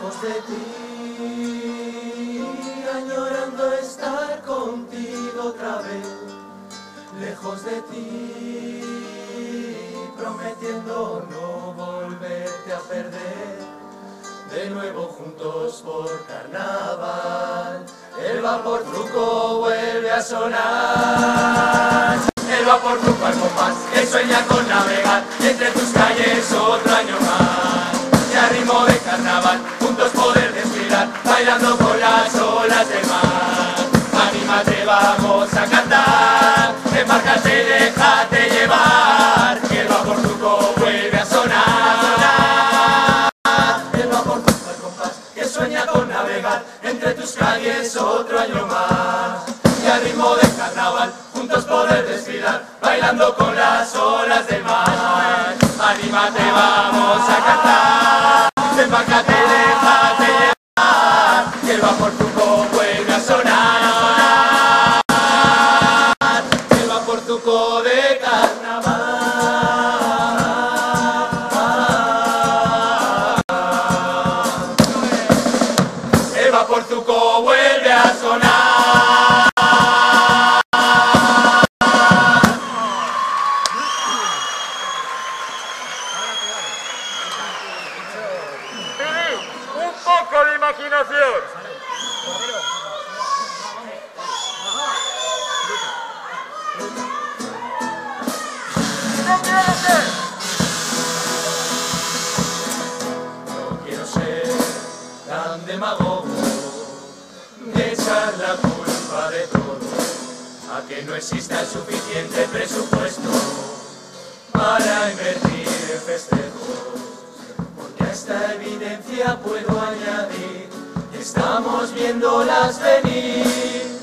lejos de ti, añorando estar contigo otra vez, lejos de ti, prometiendo no volverte a perder, de nuevo juntos por carnaval, el Vaporzuco vuelve a sonar, el Vaporzuco al compás, que sueña con navegar, entre tus calles otro año más, y a ritmo de carnaval, juntos poder desfilar, bailando con las olas del mar, anímate, vamos a cantar, embárcate, déjate llevar, que el Vaporzuco vuelve a sonar, el Vaporzuco al compás, que sueña con navegar, entre tus calles otro año más, y a ritmo de carnaval, juntos poder desfilar, bailando con las olas del mar. Anímate, vamos a cantar, empácate, déjate llevar, que el Vaporzuco vuelve a sonar, el Vaporzuco de carnaval, el Vaporzuco vuelve a sonar. Con imaginación. No quiero ser tan demagogo de echar la culpa de todo a que no exista el suficiente presupuesto para invertir en festejos. Esta evidencia puedo añadir, estamos viéndolas venir,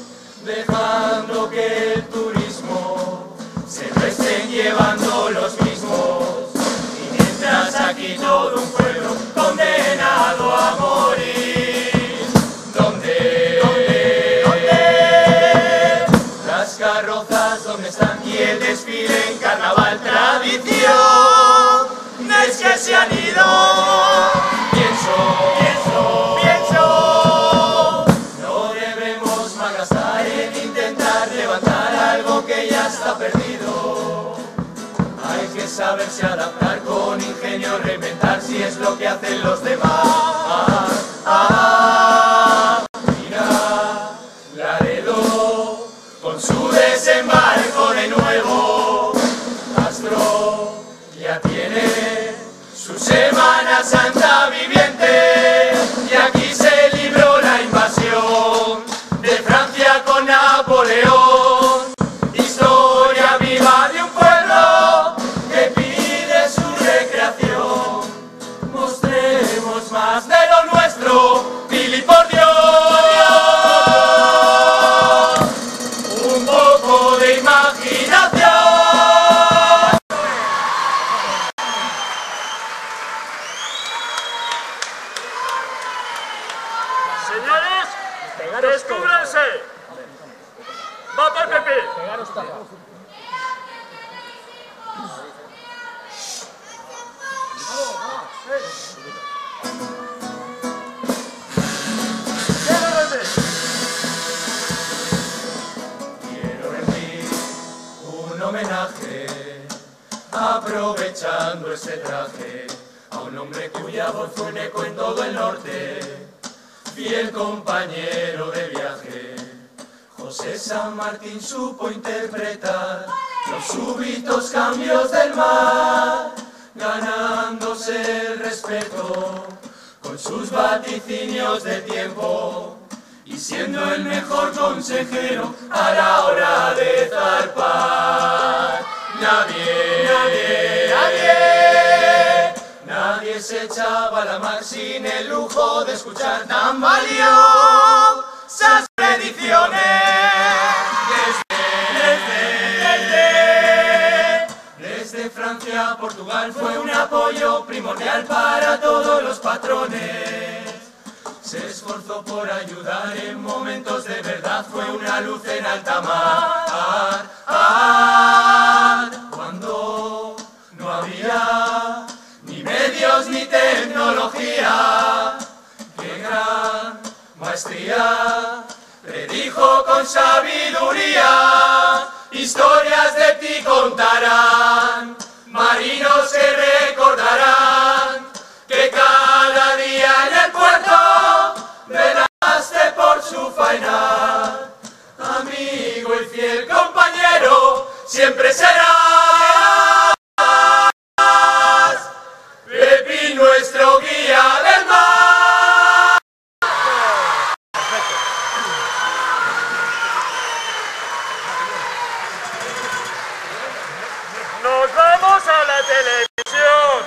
dejando que el turismo se lo estén llevando los mismos. Y mientras aquí todo un pueblo condenado a morir, ¿dónde? Las carrozas, ¿dónde están? Y el desfile en carnaval, tradición, es que se han ido. Pienso, no debemos malgastar en intentar levantar algo que ya está perdido. Hay que saberse adaptar con ingenio, reinventar si es lo que hacen los demás. Mira, Laredo, con su desembarco de nuevo, Castro ya tiene su Semana Santa viviente, y aquí se libró la invasión de Francia con Napoleón. Historia viva de un pueblo que pide su recreación. Mostremos más de lo nuestro, gilipollas, un poco de imaginación. Señores, descúbranse. Va para Pepe. Quiero rendir un homenaje, aprovechando este traje, a un hombre cuya voz fue un eco en todo el norte. Fiel compañero de viaje, José San Martín supo interpretar los súbitos cambios del mar, ganándose el respeto con sus vaticinios de tiempo y siendo el mejor consejero a la hora de zarpar. Nadie se echaba a la mar sin el lujo de escuchar tan valiosas predicciones. Desde Francia a Portugal fue un apoyo primordial para todos los patrones. Se esforzó por ayudar en momentos de verdad, fue una luz en alta mar. Cuando no había ni medios ni tecnología, maestría, predijo con sabiduría, historias de ti contarán, marinos que recordarán, que cada día en el puerto velaste por su faena. Amigo y fiel compañero, siempre serás Pepín, nuestro guía del mar. ¡Nos vamos a la televisión!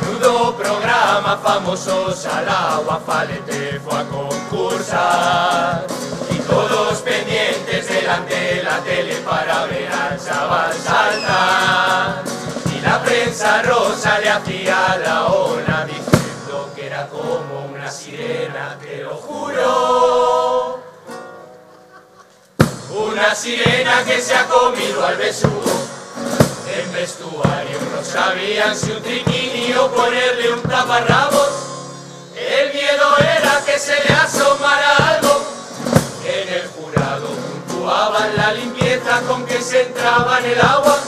Menudo programa, famosos al agua, Falete fue a concursar. Y todos pendientes delante de la tele para ver al chaval saltar. Y la prensa rosa le hacía la ola diciendo que era como una sirena, te lo juro. Una sirena que se ha comido al besugo. En vestuario no sabían si un triquini o ponerle un taparrabos. El miedo era que se le asomara algo. En el jurado puntuaban la limpieza con que se entraba en el agua.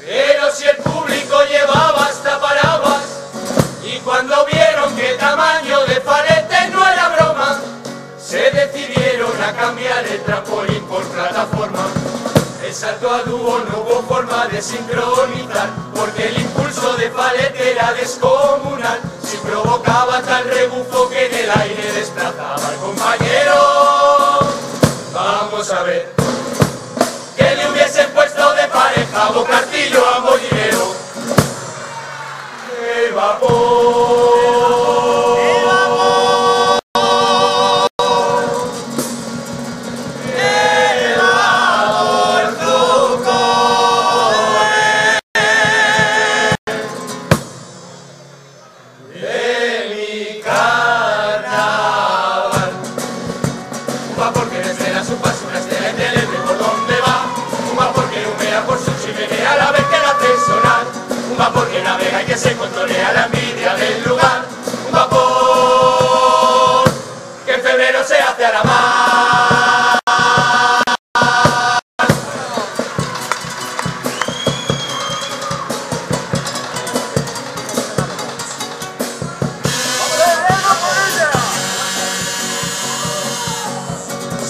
Pero si el público llevaba hasta paraguas. Y cuando vieron que tamaño de Falete no era broma, se decidieron a cambiar el trampolín por plataforma. El salto a dúo no hubo forma de sincronizar, porque el impulso de Falete era descomunal. Si provocaba tal rebufo que en el aire desplazaba al compañero. Vamos a ver, que le hubiesen puesto de pareja Bocartillo a Molinero. ¡Qué vapor! Se controlea la envidia del lugar, un vapor que en febrero se hace a la mar.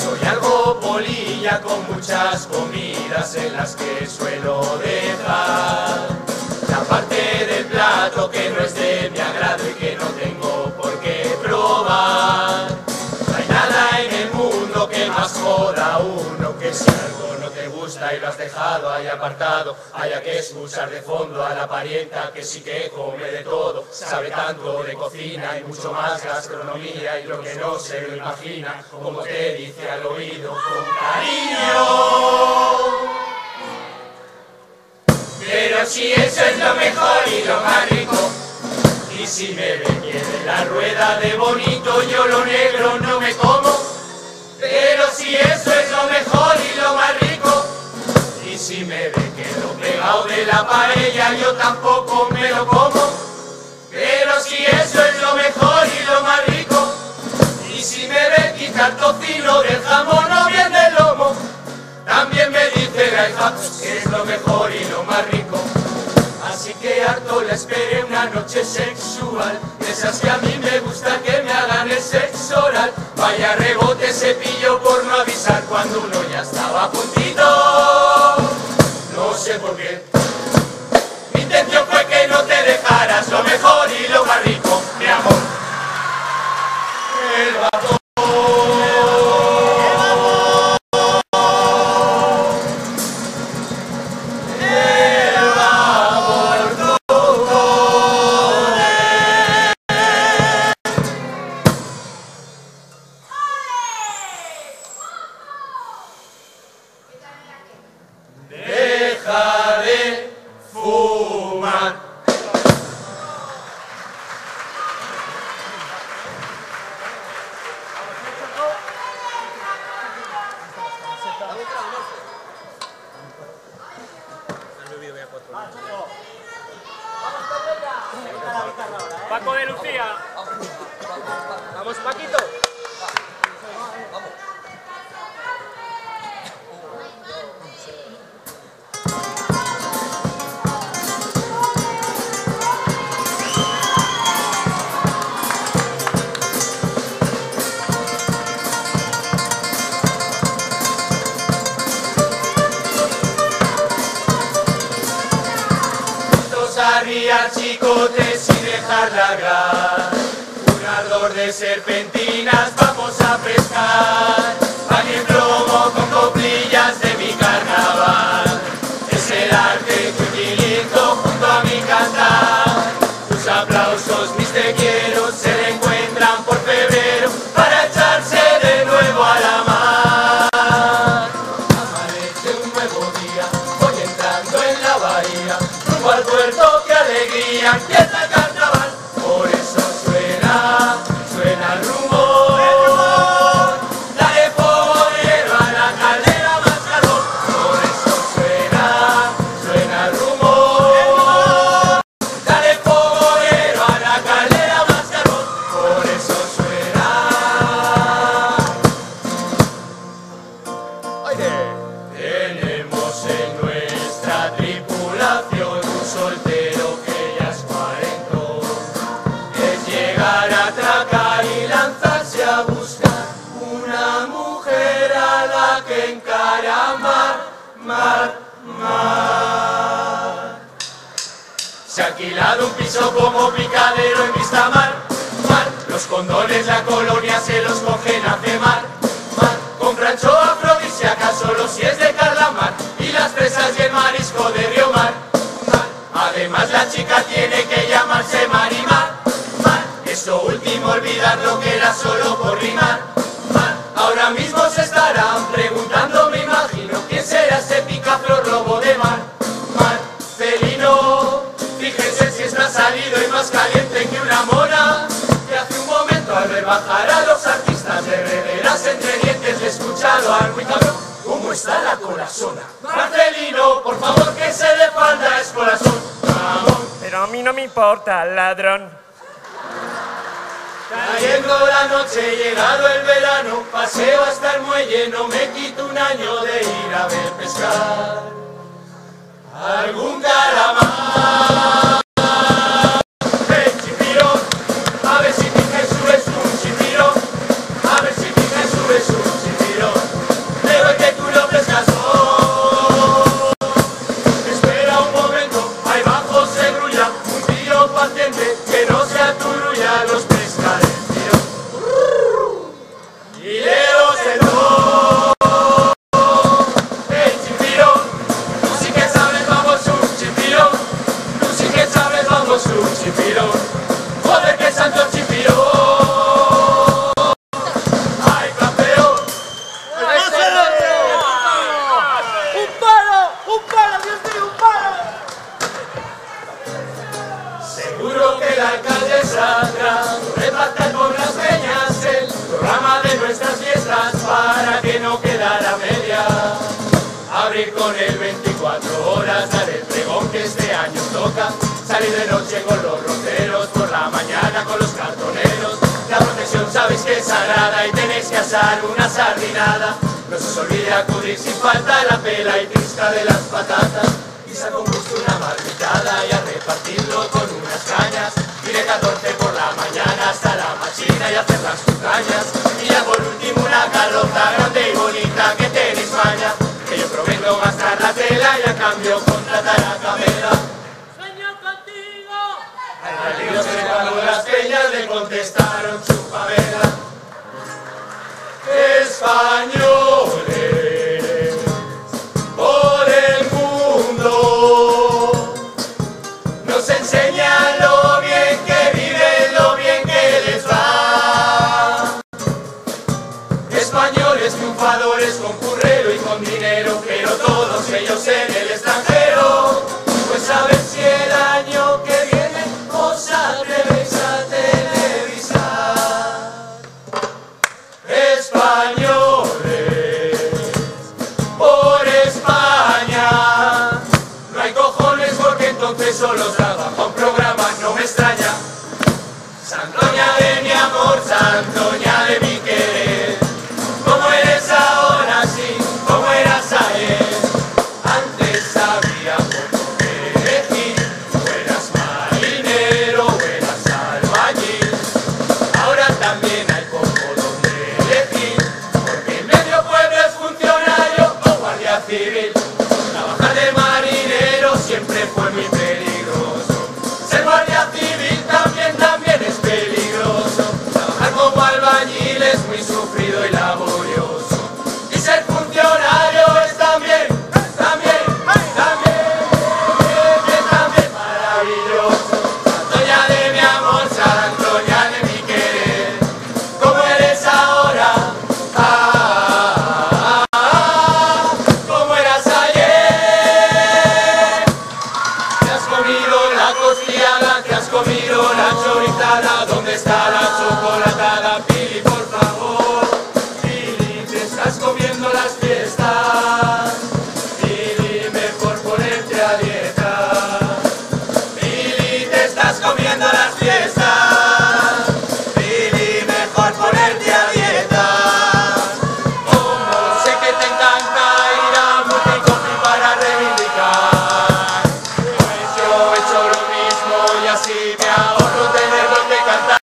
Soy algo polilla con muchas comidas en las que suelo dejar. La parte del plato que no es de mi agrado y que no tengo por qué probar. No hay nada en el mundo que más joda a uno que si algo no te gusta y lo has dejado ahí apartado, haya que escuchar de fondo a la parienta que sí que come de todo, sabe tanto de cocina y mucho más gastronomía y lo que no se lo imagina, como te dice al oído con cariño. Pero si eso es lo mejor y lo más rico. Y si me viene la rueda de bonito, yo lo negro no me como. Pero si eso es lo mejor y lo más rico. Y si me ve quedo pegado de la paella, yo tampoco me lo como. Pero si eso es lo mejor y lo más rico. Y si me ve quitar tocino del jamón o bien del lomo, también me dice la hija que es lo mejor y lo más rico. Así que harto le esperé una noche sexual, de esas que a mí me gusta que me hagan el sexo oral. Vaya rebote se pilló por no avisar cuando uno ya estaba a puntito. No sé por qué. Mi intención fue que no te dejaras lo mejor y lo más rico, mi amor. El vapor. Vamos, Paquito. Sabía, chicotes, y dejar lagrar un ardor de serpentinas. Vamos a pescar pan y en plomo con coplillas de mi carnaval. Es el arte que utilizo junto a mi cantar. Tus aplausos, mis te quiero, se reencuentran por febrero para echarse de nuevo a la mar. Amanece un nuevo día, voy entrando en la bahía, rumbo al puerto. Empieza el carnaval, por eso suena el rumor. Dale foguero a la caldera, más calor. Por eso suena el rumor. Dale foguero a la caldera, más calor. Por eso suena. Oye, tenemos en nuestra tripulación un soltero que se ha alquilado un piso como picadero en Vistamar, mar. Los condones, la colonia se los cogen a quemar, mar. Compran show afrodisíaca solo si es de calamar, y las presas y el marisco de Río Mar, mar. Además la chica tiene que llamarse Marimar, mar. Eso último olvidar lo que era solo por rimar, mar. Ahora mismo se estarán preguntando, me imagino, ¿quién será ese picaflor lobo de mar? Salido y más caliente que una mona, que hace un momento al rebajar a los artistas de reveras entre dientes le he escuchado al muy cabrón. ¿Cómo está la corazona? Marcelino, por favor, que se de falda es corazón. Vamos. Pero a mí no me importa, ladrón. Cayendo la noche, llegado el verano, paseo hasta el muelle, no me quito un año de ir a ver pescar algún calamar. Para que no quedara media, abrir con el 24 horas, dar el pregón que este año toca, salir de noche con los roceros, por la mañana con los cartoneros. La procesión sabéis que es sagrada y tenéis que asar una sardinada. No se os olvide acudir sin falta la pela y pizca de las patatas. Y se ha compuesto una marmitada y a repartirlo con unas cañas. Y de 14 por la mañana hasta la machina y hacer las cucañas. Y ya por último una calota grande y bonita que tenéis maña, que yo prometo gastar la tela y a cambio contratar a Camela. ¡Sueño contigo! Al río se caló las peñas, le contestaron chupavela. Españoles enseña lo bien que viven, lo bien que les va. Españoles triunfadores con currero y con dinero, pero todos ellos en el extranjero. Pues a ver si el año que viene os atrevéis a televisar. Españoles por España. No hay cojones porque entonces solo os da. Extraña, Santoña. dueña de mi amor santo, dueña de mi querer. Como eres ahora, sí, como eras ayer. Antes sabía por qué elegir, o eras marinero o eras albañil. Ahora también hay poco donde elegir, porque el medio pueblo es funcionario o guardia civil. Trabajar de marinero siempre fue mi peligroso. Ser guardia civil también es peligroso. Trabajar como albañil es muy sufrido y laborioso. Y ser funcionario es también maravilloso. Santoña de mi amor, santoña de mi querer. ¿Cómo eres ahora? ¿Cómo eras ayer? Te has comido la costillada, te has comido la choritada. ¿Dónde está la chocolatada? Pili, por favor. Pili, te estás comiendo las fiestas. Pili, mejor ponerte a dieta. Pili, te estás comiendo las fiestas. Pili, mejor ponerte a dieta. Oh, sé que te encanta ir a Multicoffee para reivindicar. Pues yo he hecho lo mismo y así me ahorro tener donde cantar.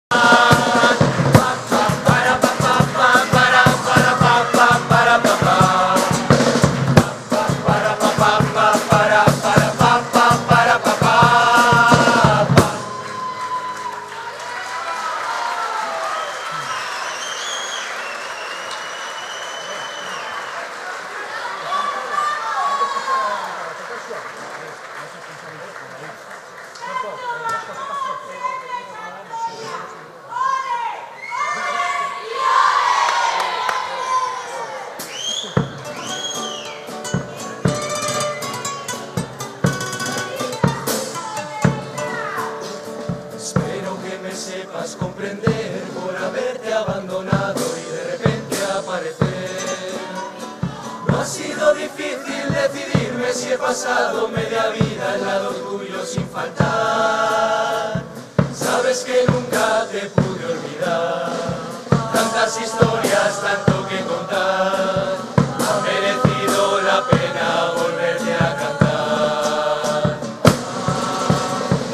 Espero que me sepas comprender por haberte abandonado y de repente aparecer. No ha sido difícil decidirme si he pasado media vida al lado tuyo sin faltar. Sabes que nunca te pude olvidar. Tantas historias, tanto que contar. Ha merecido la pena volverte a cantar.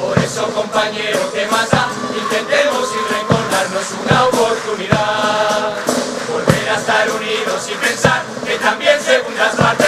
Por eso, compañero, ¿qué más da? Intentemos y recordarnos una oportunidad. Volver a estar unidos y pensar que también segundas partes.